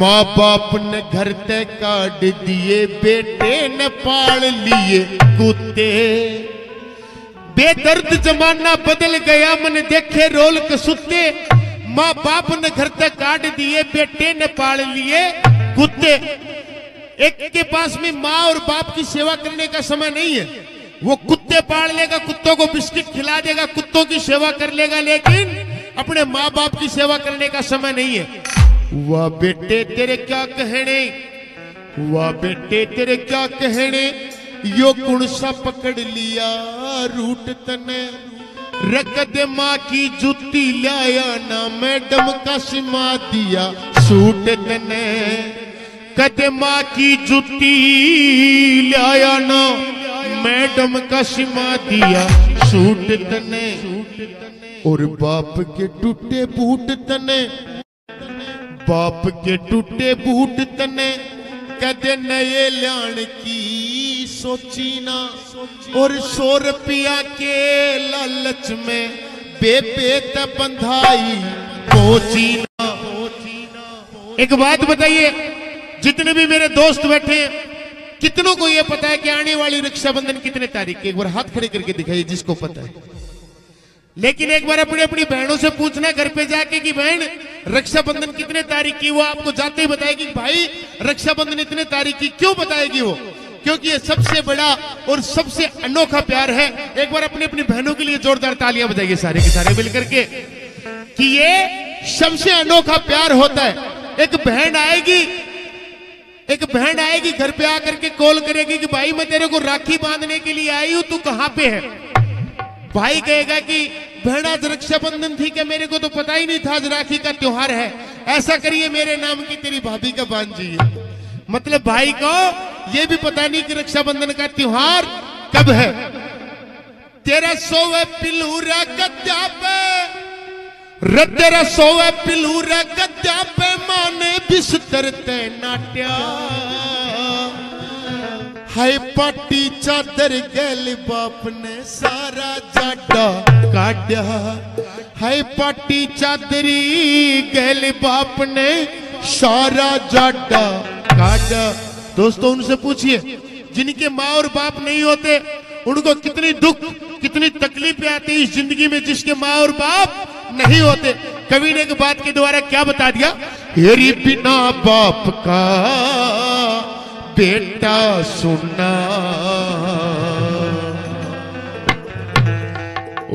माँ बाप ने घर ते काट दिए, बेटे ने पाल लिए कुत्ते। बेदर्द जमाना बदल गया, मन देखे रोल कसुते। माँ बाप ने घर ते काट दिए, बेटे ने पाल लिए कुत्ते। एक के पास में माँ और बाप की सेवा करने का समय नहीं है, वो कुत्ते पाल लेगा, कुत्तों को बिस्किट खिला देगा, कुत्तों की सेवा कर लेगा, लेकिन अपने माँ बाप की सेवा करने का समय नहीं है। वाह बेटे तेरे क्या कहने, वाह बेटे तेरे क्या कहने, यो कुण सा पकड़ लिया रूट तने। रगद माँ की जुती लाया ना, मैडम का सिमा दिया सूट तने। कद माँ की जुती लाया ना, मैडम का सिमा दिया सूट तने। और बाप के टूटे बूट तने, बाप के टूटे बूट तने। कदे नए लान की सोची ना, और 100 रुपया के लालच में बेबे त बंधाई पहुंची ना। एक बात बताइए, जितने भी मेरे दोस्त बैठे हैं, कितनों को यह पता है कि आने वाली रक्षाबंधन कितने तारीख की? एक बार हाथ खड़े करके दिखाइए जिसको पता है। लेकिन एक बार अपनी अपनी बहनों से पूछना घर पे जाके कि बहन रक्षाबंधन कितने तारीख की, वो आपको जाते ही बताएगी भाई रक्षाबंधन इतने तारीख की। क्यों बताएगी वो? क्योंकि ये सबसे बड़ा और सबसे अनोखा प्यार है। एक बार अपनी अपनी बहनों के लिए जोरदार तालियां बजाइए सारे के सारे मिलकर के, कि ये सबसे अनोखा प्यार होता है। एक बहन आएगी घर पे आकर के कॉल करेगी कि भाई मैं तेरे को राखी बांधने के लिए आई हूं, तू कहां पे है? भाई कहेगा कि बहन आज रक्षाबंधन थी क्या, मेरे को तो पता ही नहीं था आज राखी का त्योहार है। ऐसा करिए मेरे नाम की तेरी भाभी का बांध दीजिए। मतलब भाई को यह भी पता नहीं कि रक्षाबंधन का त्योहार कब है। 1300 पिलूरा गद्दा पे, 1300 पिलूरा गद्दा पे माने बिस्तर ते नाट्या। हाय पाटी चादर गैल बाप ने सारा जाडा काट्या। हाय पाटी चादरी गैल बाप ने सारा जाडा काट्या। दोस्तों उनसे पूछिए जिनके माँ और बाप नहीं होते, उनको कितनी दुख कितनी तकलीफें आती इस जिंदगी में, जिसके माँ और बाप नहीं होते। कवि ने एक बात के द्वारा क्या बता दिया, हेरी बिना बाप का बेटा सुना,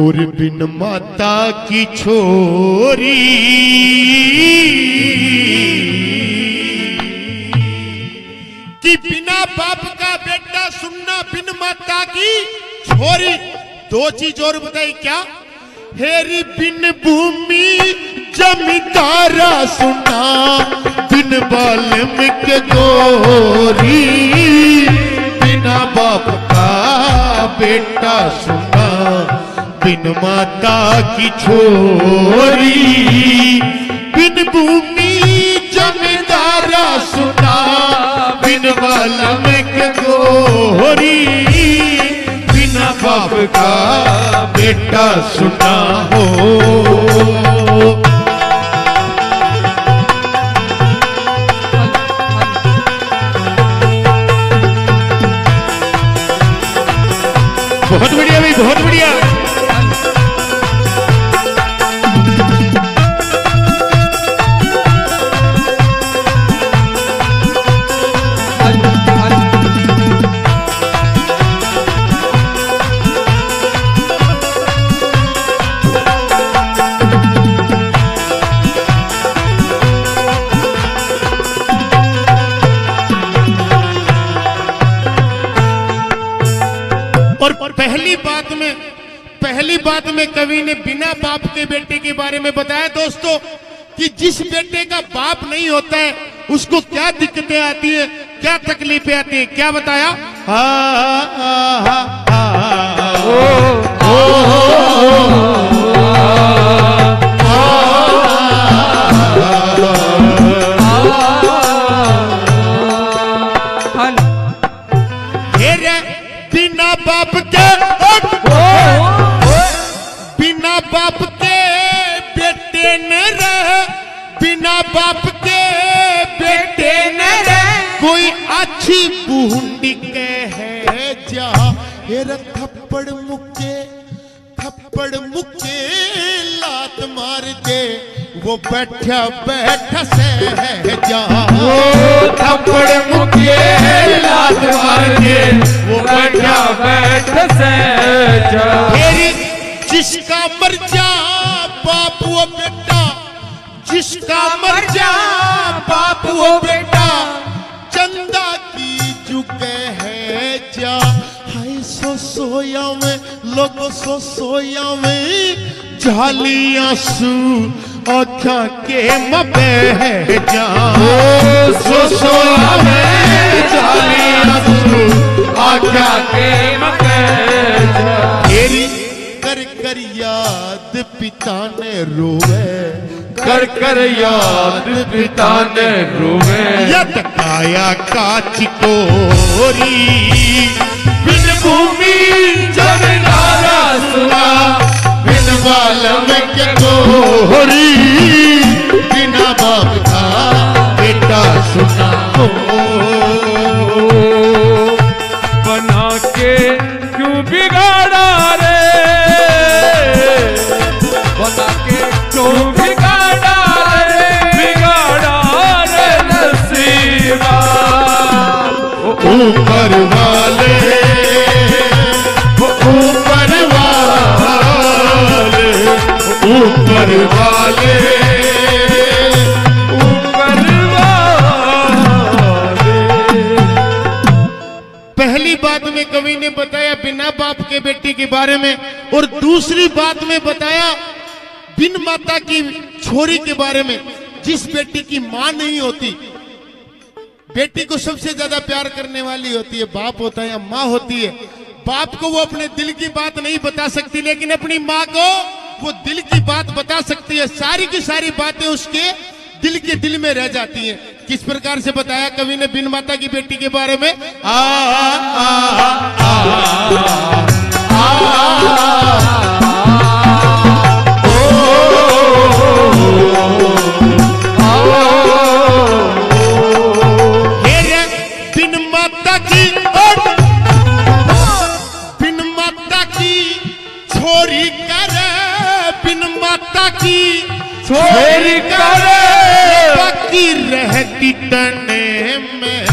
और बिन माता की छोरी। कि बिना बाप का बेटा सुनना, बिन माता की छोरी। दो चीज और बताई क्या, हेरी बिन भूमि जमींदारा सुना, बिन बालम के गोरी। बिना बाप का बेटा सुना, बिन माता की छोरी। बिन भूमि जमींदारा सुना, बिन बालम के गोरी। बिना बाप का बेटा सुना हो। बहुत बढ़िया भाई, बहुत बढ़िया। पहली बात में कवि ने बिना बाप के बेटे के बारे में बताया दोस्तों, कि जिस बेटे का बाप नहीं होता है उसको क्या दिक्कतें आती है, क्या तकलीफें आती है, क्या बताया। बिना बाप के बाप के बेटे ने रह, बिना बाप के बेटे नर कोई अच्छी बूंदी के है जहा हेरा थप्पड़ मुके लात मार दे वो बैठा बैठा से है जहा थप्पड़ मुके लात मार दे वो बैठा बैठा से है जिसका मर्जा बाप वो बेटा जिसका मर्जा बाप वो बेटा चंदा की चुके है जा हाय सो सोया में लोगों सो सोया में जाली आंसू आँखा के मबे है जा सो सोया में जाली आंसू आँखा के मबे जा तेरी कर कर याद पिता ने रोए कर कर याद पिता ने रोवे यत काया काच कोरी बिन भूमि जब नारा सुना बिन बालम के कोरी बिना बाप का बेटा सुना हो बना के क्यों बिगाड़ा रे बना के क्यों ऊपर वाले ऊपर वाले ऊपर वाले ऊपर वाले। पहली बात में कवि ने बताया बिना बाप के बेटी के बारे में और दूसरी बात में बताया बिन माता की छोरी के बारे में जिस बेटी की मां नहीं होती। बेटी को सबसे ज्यादा प्यार करने वाली होती है बाप होता है या माँ होती है। बाप को वो अपने दिल की बात नहीं बता सकती लेकिन अपनी माँ को वो दिल की बात बता सकती है। सारी की सारी बातें उसके दिल के दिल में रह जाती हैं। किस प्रकार से बताया कवि ने बिन माता की बेटी के बारे में आ आ आ आ छोरी करे बाकी रहती तने में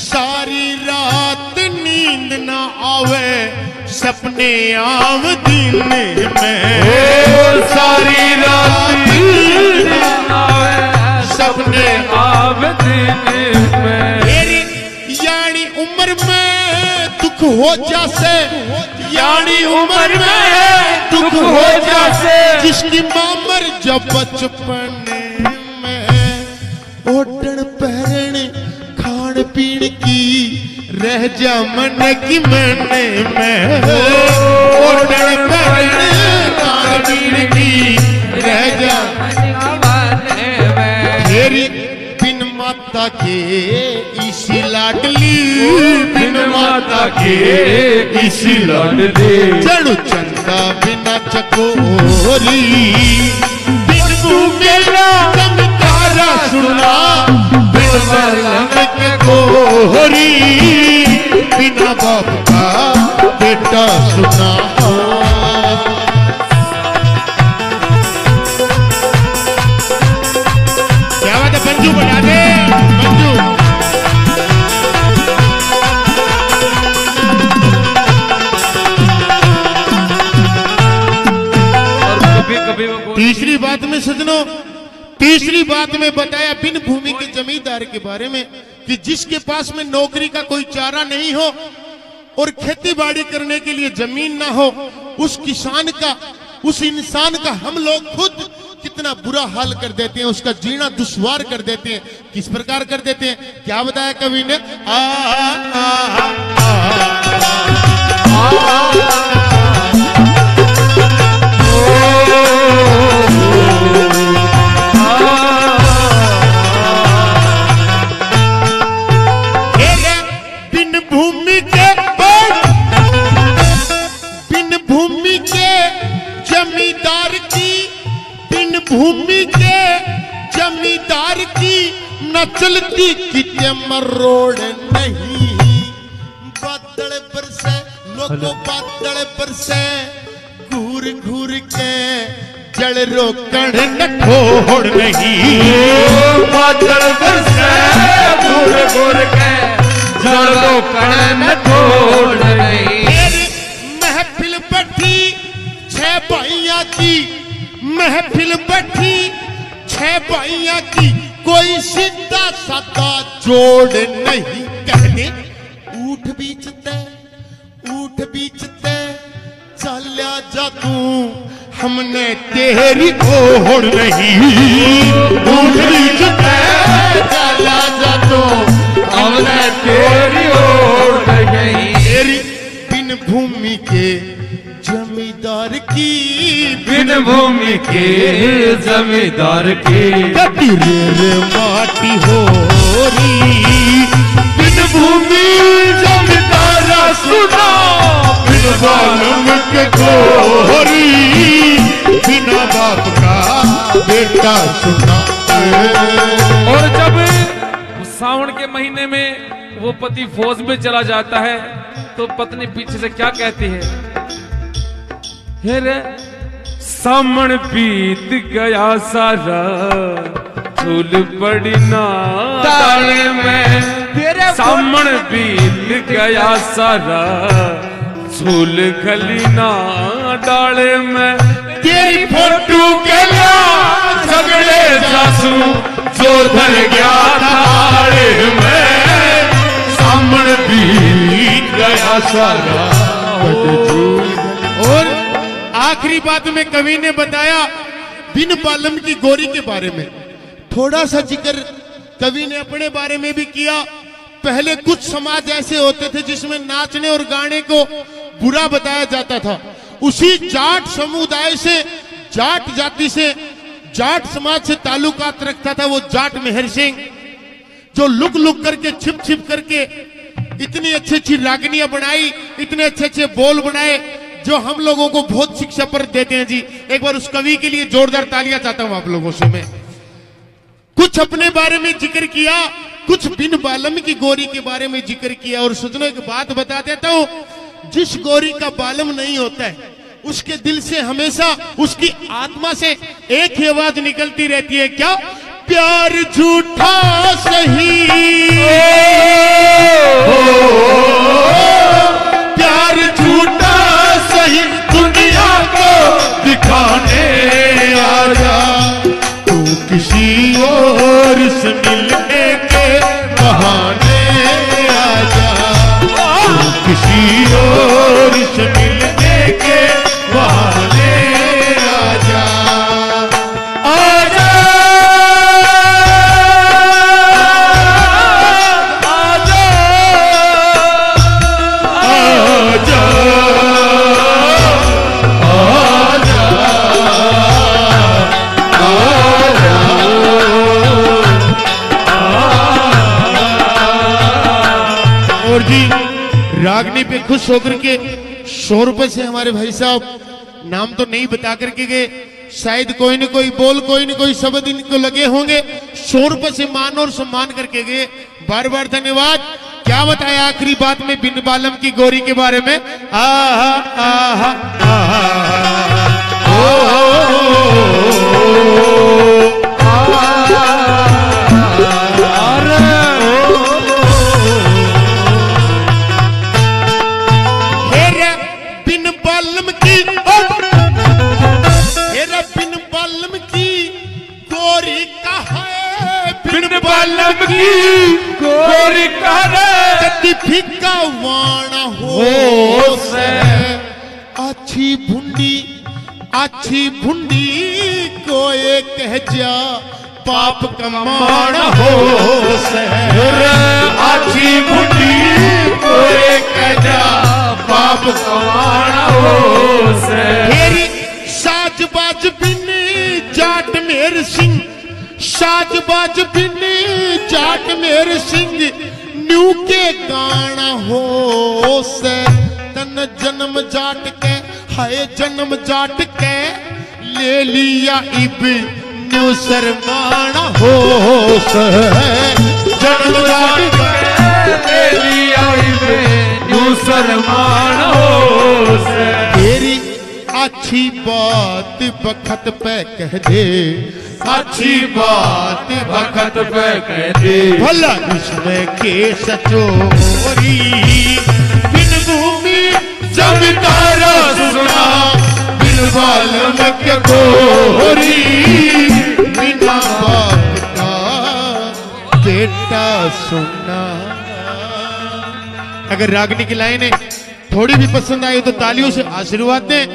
सारी रात नींद ना आवे सपने आव दिन में सारी रात नींद ना आवे सपने आव दिन में। मेरी यानी उम्र में दुख हो जासे यानी उम्र में दुख हो जासे जिसकी माँ मर जब बचपन में ओढ़न पहन खान पीन की रह जा मन की मने में ओढ़न पहन खान पीन की रह जा तेरी बिन माता के इसी लाडली बिन माता के इसी लाडली चढ़ू चंदा बिना चकोरी बिन मेरा चमकारा सुना बिन बालम के कोहरी बिना बाप का बेटा सुना। क्या बात है बंजू बना दे बंजू तीसरी बात में सजनों तीसरी बात में बताया बिन भूमि के जमींदार के बारे में कि जिसके पास में नौकरी का कोई चारा नहीं हो और खेतीबाड़ी करने के लिए जमीन ना हो उस किसान का उस इंसान का हम लोग खुद कितना बुरा हाल कर देते हैं उसका जीना दुश्वार कर देते हैं। किस प्रकार कर देते हैं क्या बताया कवि ने आ, आ, आ, आ, आ, भूमि के जमींदार की नचलती किते मरोड़ नहीं। बादल पर से लोगो बादल पर से घूर घूर के जल रोकण न छोड़ नहीं। बादल पर से घूर घूर के जल रोकण न छोड़ नहीं। महफिल बैठी छह भाइया की, महफिल बैठी छह भाइया की, कोई सीधा साधा जोड़ नहीं। कहने ऊठ बीचते चलिया जादू हमने तेरी छोड़ नहीं। ऊठ बीचते चलिया जादू हमने तेरी ओर नहीं। तेरी बिन भूमि के जमींदार की, बिन भूमि के जमींदार की तेरे माटी हो री। बिन भूमि जमींदार सुना बिन बालम के गोरी, बिना बाप का बेटा सुना। और जब सावन के महीने में वो पति फौज में चला जाता है तो पत्नी पीछे से क्या कहती है? हेरे सामन बीत गया सारा झूल पड़ी नाल में, सामन बीत गया सारा झूल खली ना डाले में। तेरी फोटू गया सगड़े सासू जो धर गया डाले में, सामन बीत गया सारा झूल। और आखिरी बात में कवि ने बताया बिन बालम की गोरी के बारे में थोड़ा सा जिक्र कवि ने अपने बारे में भी किया। पहले कुछ समाज ऐसे होते थे जिसमें नाचने और गाने को बुरा बताया जाता था। उसी जाट समुदाय से, जाट जाति से, जाट समाज से ताल्लुकात रखता था वो जाट मेहर सिंह, जो लुक लुक करके छिप छिप करके इतनी अच्छी अच्छी रागनियां बनाई, इतने अच्छे अच्छे बोल बनाए जो हम लोगों को बहुत शिक्षा पर देते हैं जी। एक बार उस कवि के लिए जोरदार तालियां चाहता हूं आप लोगों से मैं। कुछ अपने बारे में जिक्र किया, कुछ बिन बालम की गोरी के बारे में जिक्र किया। और सुनो एक बात बता देता हूं, जिस गोरी का बालम नहीं होता है उसके दिल से हमेशा, उसकी आत्मा से एक ही आवाज निकलती रहती है, क्या? प्यार झूठा सही, प्यार झूठा सही दुनिया को दिखाने आया। तू किसी और से मिलने के बहाने आया, तू किसी और से मिलने के बहाने आजा। आजा रागनी पे खुश होकर के 100 रुपए से हमारे भाई साहब नाम तो नहीं बता करके गए, शायद कोई न कोई बोल, कोई न कोई शब्द इनको लगे होंगे। 100 रुपए से मान और सम्मान करके गए, बार बार धन्यवाद। क्या बताया आखिरी बात में बिन बालम की गोरी के बारे में? आहा आहा फीका वाणा हो से अच्छी भुंडी, अच्छी भुंडी को एक कह जा पाप कमाना हो से। अच्छी भुंडी को एक कह जा पाप कमाना हो से। तेरी साजबाज बिन जाट मेहर सिंह, साजबाज बिन जाट मेहर सिंह न्यू के गाना हो से। तन जन्म जाट के, हाय जन्म जाट के ले लिया इब क्यों शर्माना होश है जन्म ले लिया क्यों शर्माना होश है। तेरी अच्छी बात बखत पे कह दे, अच्छी बात बखत पे कह दे, भला उसने के सचोरी बिन भूमि जब तारा सुना बाल मक्के गोरी बिना बाप का बेटा सुना। अगर रागनी की लाइनें थोड़ी भी पसंद आई तो तालियों से आशीर्वाद दें।